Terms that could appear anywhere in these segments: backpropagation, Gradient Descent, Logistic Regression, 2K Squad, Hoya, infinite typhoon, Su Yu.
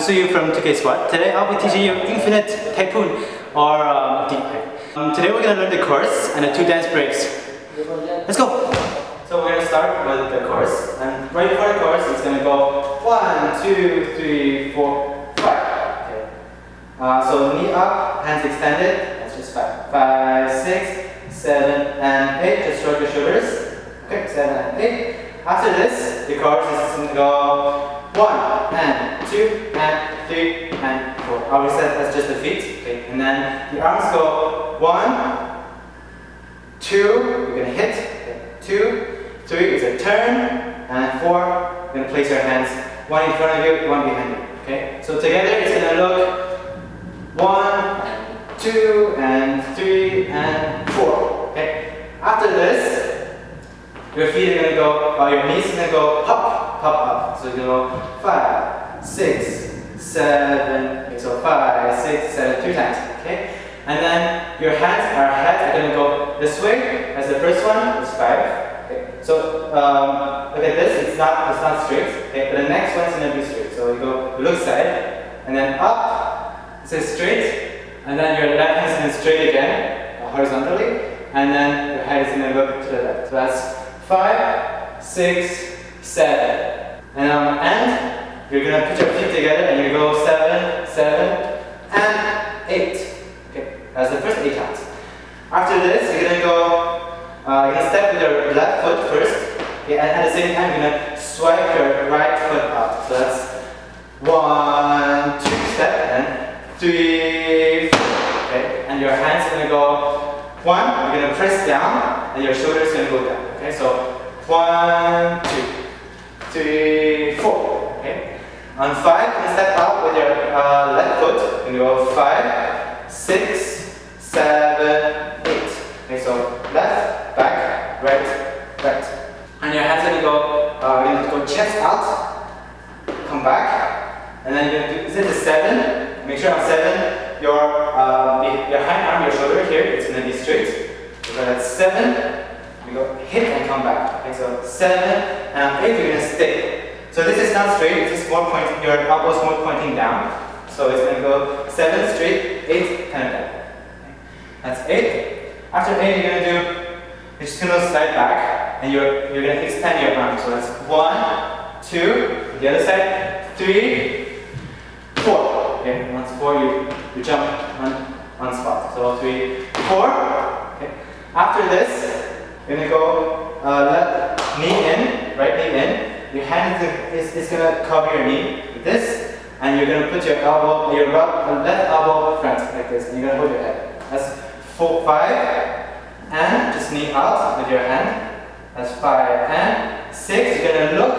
I'm Su Yu from 2K Squad. Today I'll be teaching you Infinite Typhoon, or deep break. Today we're going to learn the chorus and the two dance breaks. Let's go! So we're going to start with the chorus, and right before the chorus it's going to go 1, 2, 3, 4, 5. Okay. So knee up, hands extended, that's just 5. 5, 6, 7 and 8, just shrug your shoulders. Okay, 7 and 8. After this, the chorus is going to go 1 and 2 and 3 and 4. I'll reset as just the feet. Okay. And then the arms go 1, 2, you're going to hit, okay. 2, 3 is a turn, and 4, you're going to place your hands, one in front of you, one behind you. Okay. So together it's going to look 1, 2 and 3 and 4. Okay. After this, your feet are going to go, or your knees are going to go hop. Pop up. So you go 5, 6, 7, so 5, 6, 7, 2 times, okay? And then your hands, our heads are going to go this way, as the first one is 5, okay? So look at this, it's not straight, okay? But the next one's going to be straight. So you go look side, and then up, this is straight, and then your left hand is going to straight again, horizontally, and then your head is going to look to the left. So that's 5, 6, 7. And on the end, you're going to put your feet together and you go 7, 7, and 8. Okay, that's the first 8 counts. After this, you're going to go, you're going to step with your left foot first. Okay, and at the same time, you're going to swipe your right foot out. So that's 1, 2, step, and 3, 4. Okay, and your hands are going to go 1, you're going to press down, and your shoulders are going to go down. Okay, so 1, 2. 3, 4. Okay. On 5, you step out with your left foot. And you go 5, 6, 7, 8. Okay. So left, back, right, right. And your hands are gonna go. You're gonna go chest out, come back, and then you're gonna do. Is it the 7? Make sure on 7, your hind arm, your shoulder here, it's gonna be straight. So that's 7. You go hit and come back. Okay, so 7 and 8, you're going to stay. So this is not straight, it's just more pointing, your elbows more pointing down. So it's going to go 7 straight, 8 kind of down. Okay. That's 8. After 8, you're going to do, you're just going to slide back and you're going to extend your arm. So that's 1, 2, the other side, 3, 4. Okay, once 4, you jump one spot. So 3, 4. Okay. After this, you're going to go left knee in, right knee in. Your hand is going to cover your knee like this, and you're going to put your elbow, your left elbow front like this, and you're going to hold your head. That's 4, 5, and just knee out with your hand. That's 5 and 6. You're going to look,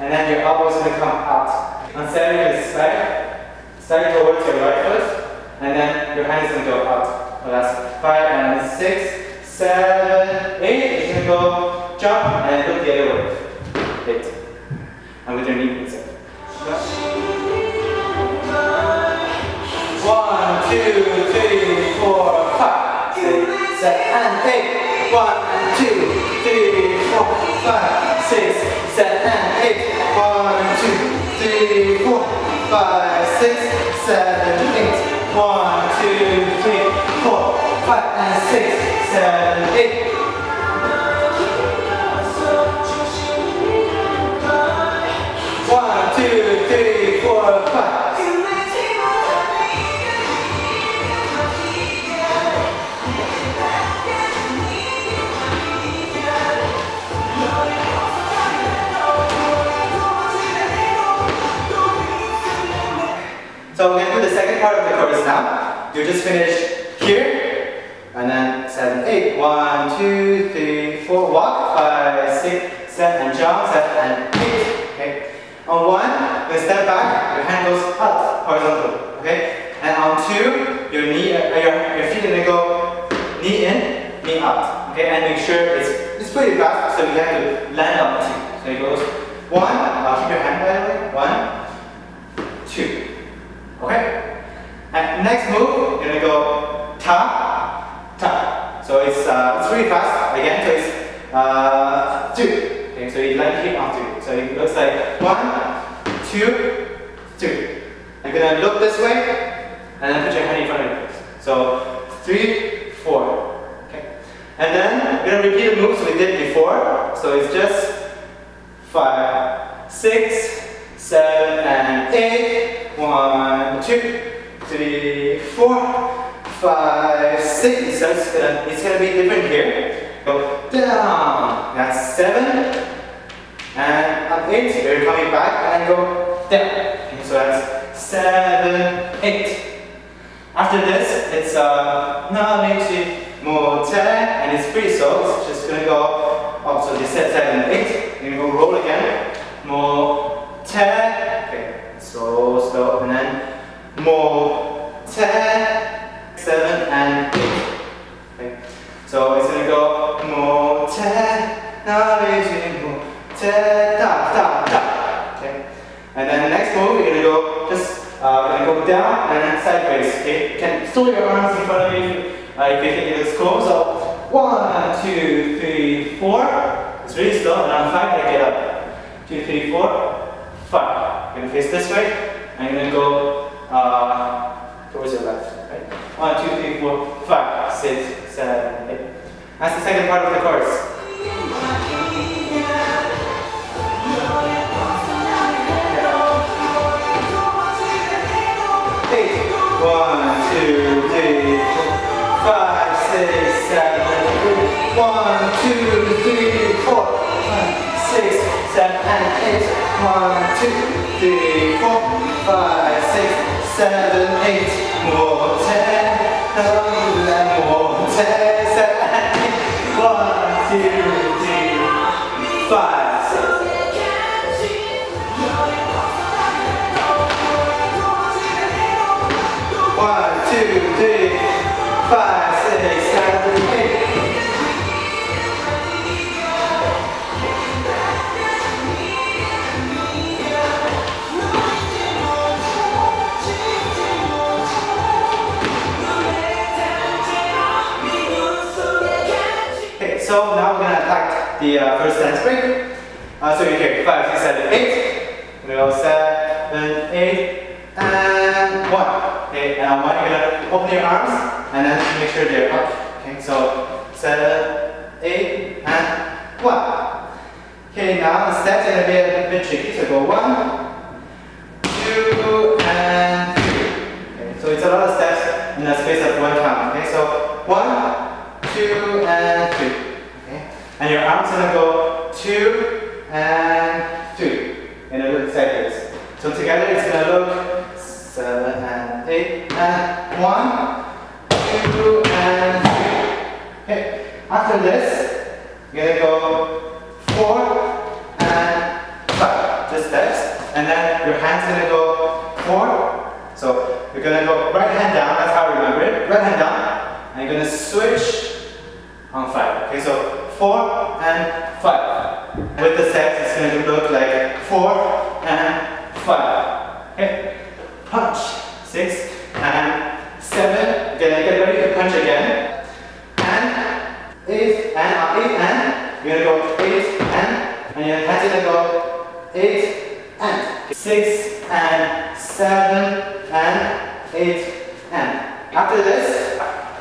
and then your elbow is going to come out. On 7, you're going to slide towards your right foot, and then your hand is going to go out. So that's 5 and 6, 7, 8, you're going to go jump and look the other way. 8. And with your knee inside. 1, 2, 3, 4, 5, 6, 7, and 8. 1, 2, 3, 4, 5, 6, 7, and 8. 1, 2, 3, 4, 5, 6, 7, 8. 1, 2, 3, 4, 5, and 6, 7, 8. So we're going to do the second part of the chorus now. You just finish here, and then 7, 8. 1, 2, 3, 4, walk, 5, 6, 7, and jump, 7 and 8. Okay. On 1, you step back, your hand goes up, horizontal. Okay. And on 2, your feet are going to go knee in, knee out. Okay. And make sure it's pretty fast, so you have to land on 2. So it goes 1. I'll keep your hand by the way. 1, 2. Okay? And next move, you're going to go ta, ta. So it's really fast. Again, so it's 2. Okay, so you land here on 2. So it looks like 1, 2, 2. You're gonna look this way and then put your hand in front of your face. So 3, 4. Okay. And then we're gonna repeat the moves we did before. So it's just 5, 6, 7, and 8. 1, 2, 3, 4, 5, 6. So it's gonna be different here. Go down. That's 7. And up 8, we're coming back and go down. Okay, so that's 7, 8. After this, it's Namichi Mote, and it's pretty slow. It's just gonna go up. So they said 7, 8. We're gonna go roll again. Mote. Okay, so slow. And then Mote, 7 and 8. Okay, so it's gonna go Mote, Namichi Mote. Ta, ta, ta. Okay. And then the next move, you're gonna go just go down and then sideways. Okay, you can throw your arms in front of you if you think it looks cool. So 1, 2, 3, 4. It's really slow. And on 5, I get up. 2, 3, 4, 5. You're gonna face this way and you're gonna go towards your left. Right? 1, 2, 3, 4, 5, 6, 7, 8. That's the second part of the chorus. So now we're going to attack the first dance break. So you're here, 5, 6, 7, 8. We go 7, 8, and 1. Okay, and on 1 you're going to open your arms and then make sure they're up. Okay, so 7, 8, and 1. Okay, now the steps are going to be a bit tricky. So go 1, 2, and 3. Okay, so it's a lot of steps in the space of 1 count. Okay, so 1, 2, and 3. And your arms are going to go 2 and 3. And it looks like this. So together it's going to look 7 and 8 and 1, 2 and 3. Okay. After this, you're going to go 4 and 5. Just steps. And then your hand's going to go 4. So you're going to go right hand down. That's how I remember it. Right hand down. And you're going to switch on 5. Okay. So 4 and 5. With the steps, it's going to look like 4 and 5. Okay. Punch. 6 and 7. You're going to get ready to punch again. And 8 and 8 and. You're going to go 8 and. And your hands are going to go 8 and. 6 and 7 and 8 and. After this,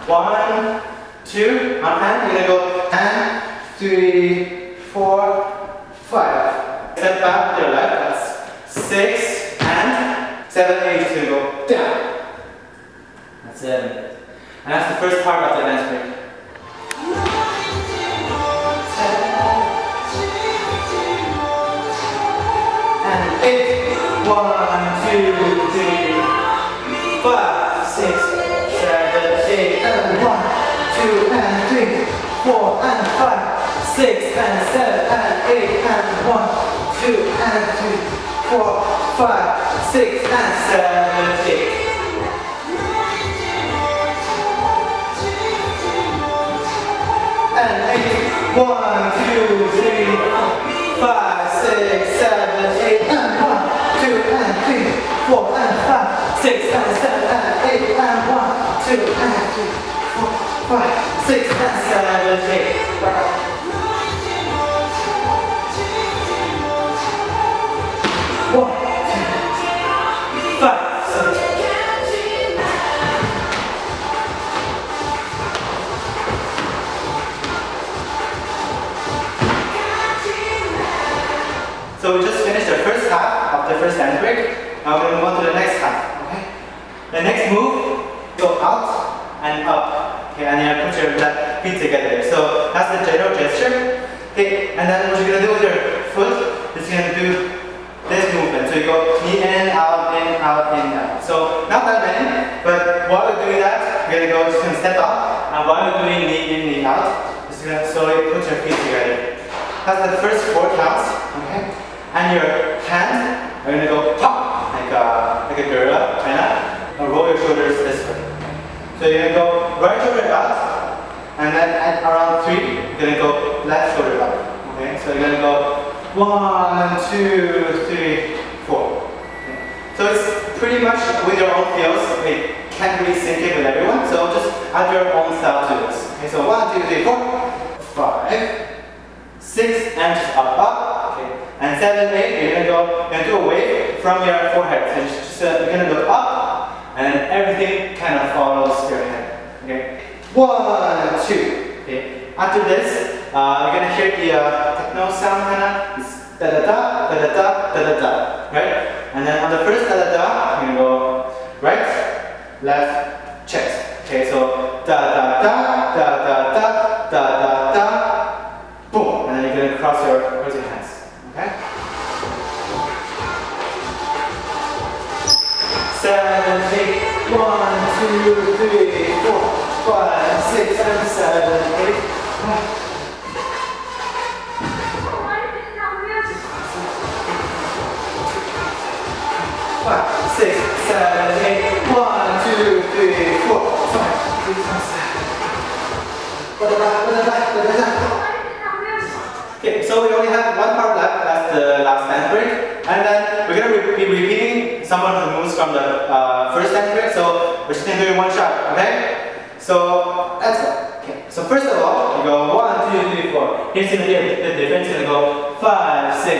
1, 2 on hand. You're going to go and. 3, 4, 5. Step back to the left. That's 6 and 7, 8. So you go down. That's 7, 8. And that's the first part of the dance break. And 8. 1, 2, 3, 4, 5, 6, 7, 8, and 1, 2, and 3, 4, and 5. 6 and 7 and 8 and 1, 2 and 3, 4, 5, 6 and 7, 8. And 8, 1, 2, 3, 4, 5, 6, 7, 8 and 1, 2 and 3, 4 and 5, 6 and 7, 8. So we just finished the first half of the first hand break. Now we're going to move on to the next half. Okay. The next move, go out and up. Okay, and you're going to put your feet together. So that's the gyro gesture. Okay, and then what you're going to do with your foot is you're going to do this movement. So you go in, out, in, out, in, out. So not that many, but while we're doing that, you're going to go just gonna step up. And while we're doing knee in, knee out, just going to slowly put your feet together. That's the first four counts, okay? And your hands are going to go pop, like a gorilla, right now. And roll your shoulders this way. So you're going to go right shoulder out, and then at around 3, you're going to go left shoulder out, okay? So you're going to go 1, 2, 3, 4. Okay? So it's pretty much with your own feels. We can't really sync it with everyone, so just add your own style to this. Okay, so 1, 2, 3, 4, 5. 6 and just up, up, okay. And 7, 8, you're gonna go, you're gonna do a wave from your forehead. So just, you're gonna go up, and then everything kind of follows your head. Okay, 1, 2. Okay. After this, you're gonna hear the techno sound kind of. It's da da da da da da da da, right? And then on the first da da da, you're gonna go right, left, chest. Okay, so da da da da da da da da da. Cross your hands, okay? 7, 8, 1, 2, 3, 4, 5, 6, 7, 8. So we only have one part left, that's the last hand break, and then we're going to be repeating someone who moves from the first hand break, so we're just going to do it one shot, okay? So let's go. Okay. So first of all, you go 1, 2, 3, 4. Here's the difference, you're going to go 5, 6,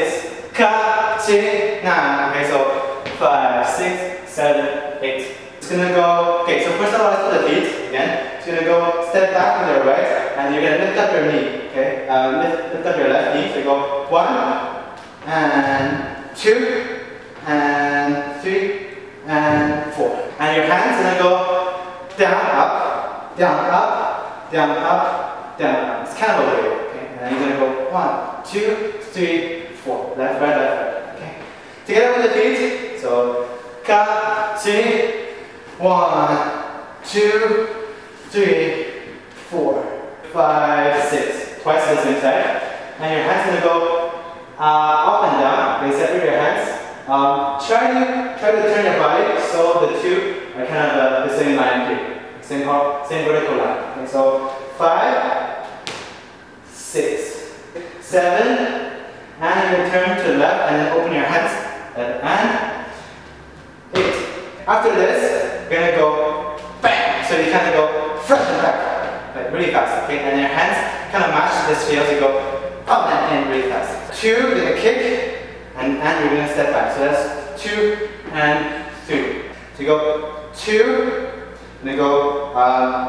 ka, chi, na. Okay, so 5, 6, 7, 8. It's going to go, okay, so first of all, let's put the feet again. So you're going to go step back with your right, and you're going to lift up your knee, okay? Lift up your left knee, so you go 1, and 2, and 3, and 4. And your hands are going to go down, up, down, up, down, up, down, up. It's kind of a wave, okay? And then you're going to go 1, 2, 3, 4. Left, right, left, right, okay? Together with the feet, so ka, chi, 1, 2, 3, 4, 5, 6. Twice the same side. And your hands are going to go up and down. Okay, separate your hands. Try to turn your body so the two are kind of the same line here. Same vertical line. Okay, so 5, 6, 7, and you turn to the left and then open your hands. And 8. After this, we're going to go bang! So you kind of go front and back, like really fast, okay? And your hands kind of match this feel, so you go up and in really fast. 2, with a kick, and you're gonna step back. So that's 2 and 3. So you go 2, and you go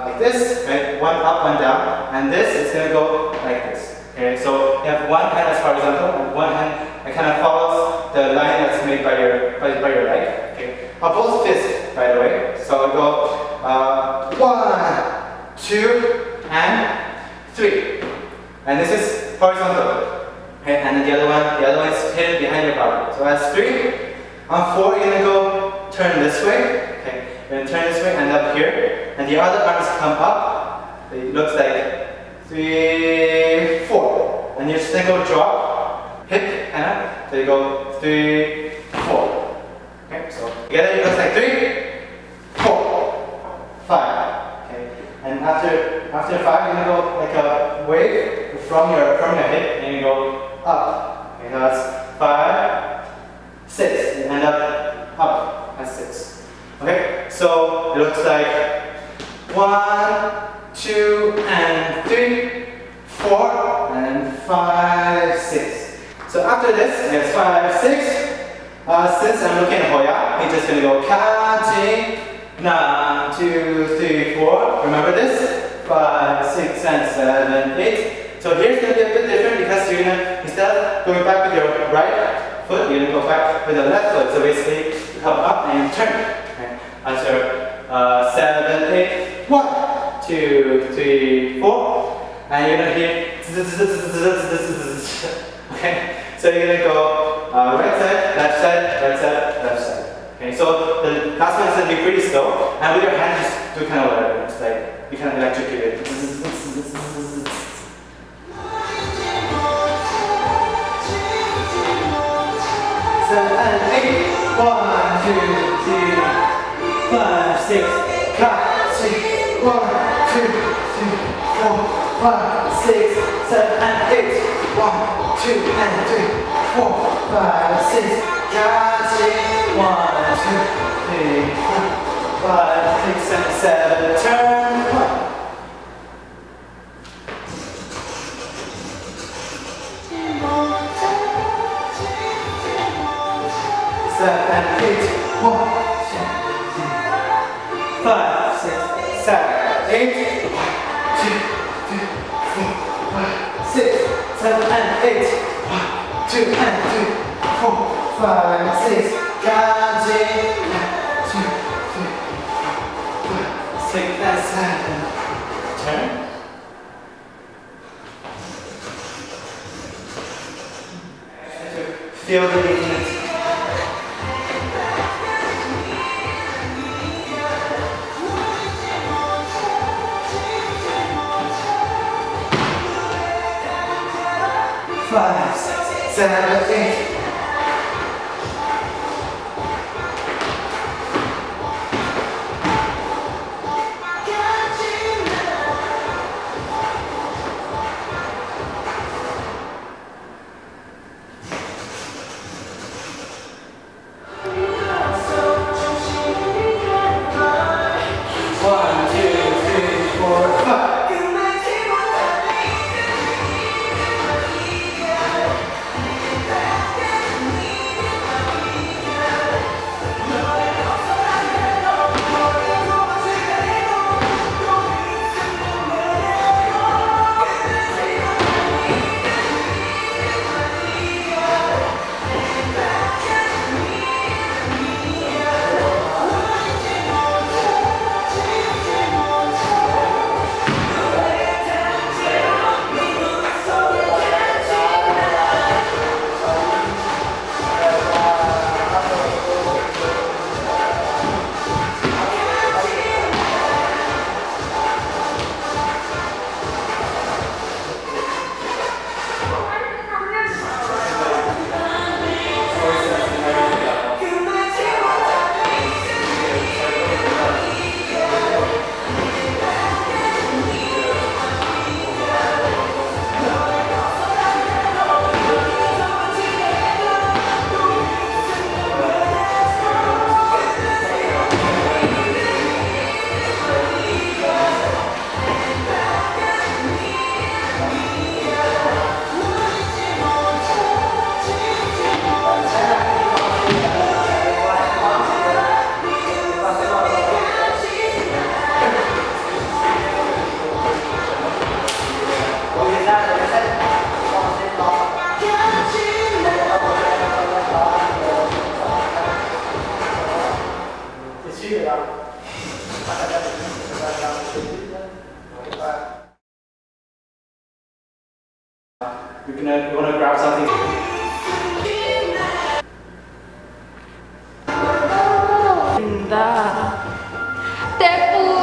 like this, right? 1 up, 1 down, and this is gonna go like this. Okay, so you have one hand that's horizontal, and one hand that kind of follows the line that's made by your leg. Okay, opposite fist, by the way. So we go 1, 2, and 3. And this is horizontal. Okay, and then the other one is hidden behind your body. So that's 3. On 4, you're gonna go turn this way. Okay, you're gonna turn this way and up here. And the other arms come up. It looks like 3, 4. And you're just gonna go drop, hip, and up. So you go 3, 4. Okay, so together it looks like 3, 4, 5. Okay, and after 5, you're gonna go like a wave from your hip, and you go up. Okay, now that's 5, 6. You end up at 6. Okay, so it looks like 1, 2, and 3, 4, and 5, 6. So after this, it's 5, 6. Since I'm looking at Hoya, he's just gonna go ka, chi, na, 2, 3, 4. Remember this? 5, 6, and 7, 8. So here's gonna be a bit different because So you're gonna, instead of going back with your right foot, you're gonna go back with your left foot. So basically, you come up and turn. Okay. That's your 7, 8, 1, 2, 3, 4, and you're gonna hear. Okay. So you're gonna go right side, left side, right side, left side. Okay. So the last one is gonna be pretty slow, and with your hands, just do kind of whatever. It's like you kind of electrocute it. One, two, three, four, five, six, seven, eight. One, two, and three, four, five, six, turn. Turn. Feel the movement. Five, six, seven, eight. You want to grab something?